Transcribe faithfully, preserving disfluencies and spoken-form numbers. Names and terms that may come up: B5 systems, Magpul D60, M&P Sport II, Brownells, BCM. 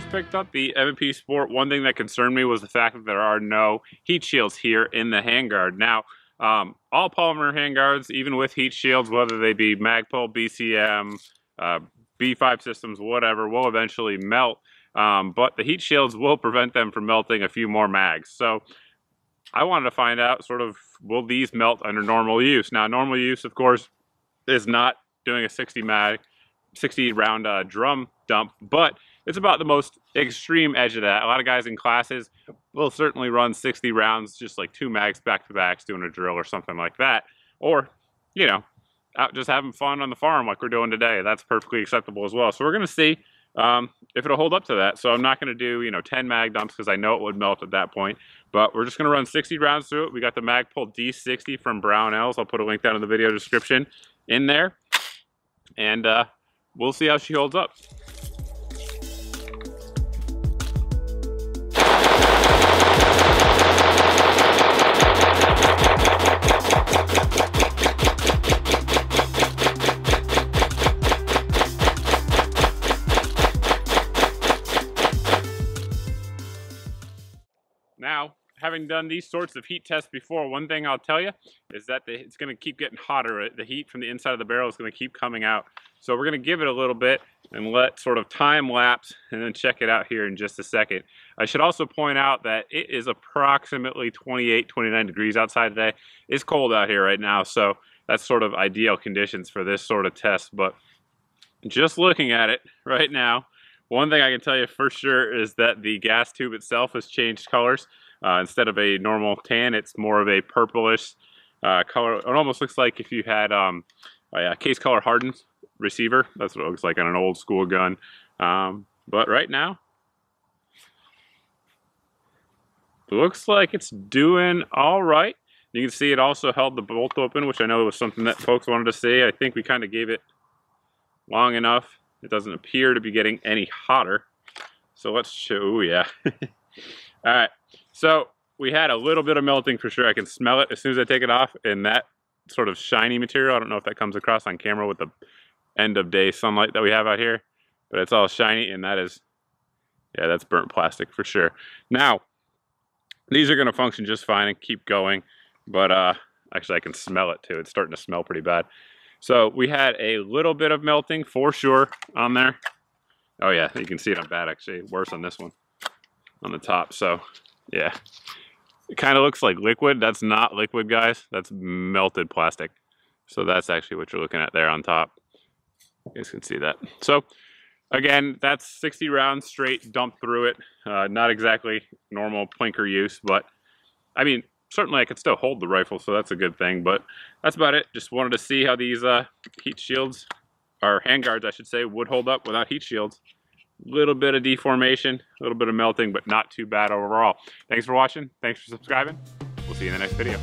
first picked up the M and P Sport, one thing that concerned me was the fact that there are no heat shields here in the handguard. Now, um, all polymer handguards, even with heat shields, whether they be Magpul, B C M, uh, B five systems, whatever, will eventually melt. Um, but the heat shields will prevent them from melting a few more mags. So I wanted to find out, sort of, will these melt under normal use? Now, normal use, of course, is not doing a sixty mag, sixty round uh, drum dump, but it's about the most extreme edge of that. A lot of guys in classes will certainly run sixty rounds, just like two mags back to backs, doing a drill or something like that. Or, you know, out just having fun on the farm like we're doing today. That's perfectly acceptable as well. So we're going to see um, if it'll hold up to that. So I'm not going to do, you know, ten mag dumps because I know it would melt at that point. But we're just going to run sixty rounds through it. We got the Magpul D sixty from Brownells. I'll put a link down in the video description in there. And uh, we'll see how she holds up. Now, having done these sorts of heat tests before, one thing I'll tell you is that the, it's going to keep getting hotter. The heat from the inside of the barrel is going to keep coming out. So we're going to give it a little bit and let sort of time lapse and then check it out here in just a second. I should also point out that it is approximately twenty-eight, twenty-nine degrees outside today. It's cold out here right now, so that's sort of ideal conditions for this sort of test. But just looking at it right now, one thing I can tell you for sure is that the gas tube itself has changed colors. Uh, instead of a normal tan, it's more of a purplish uh, color. It almost looks like if you had um, a case color hardened receiver. That's what it looks like on an old school gun. Um, but right now, it looks like it's doing all right. You can see it also held the bolt open, which I know was something that folks wanted to see. I think we kind of gave it long enough. It doesn't appear to be getting any hotter. So let's show, oh yeah. All right, so we had a little bit of melting for sure. I can smell it as soon as I take it off, and that sort of shiny material, I don't know if that comes across on camera with the end of day sunlight that we have out here, but it's all shiny, and that is, yeah, that's burnt plastic for sure. Now, these are going to function just fine and keep going, but uh, actually I can smell it too. It's starting to smell pretty bad. So we had a little bit of melting for sure on there. Oh yeah, you can see it on bad, actually worse on this one on the top. So yeah, it kind of looks like liquid. That's not liquid, guys, that's melted plastic. So that's actually what you're looking at there on top. You guys can see that. So again, that's sixty rounds straight dumped through it. Uh, not exactly normal plinker use, but I mean, certainly I could still hold the rifle, so that's a good thing. But that's about it. Just wanted to see how these uh, heat shields, or handguards I should say, would hold up without heat shields. Little bit of deformation, a little bit of melting, but not too bad overall. Thanks for watching. Thanks for subscribing. We'll see you in the next video.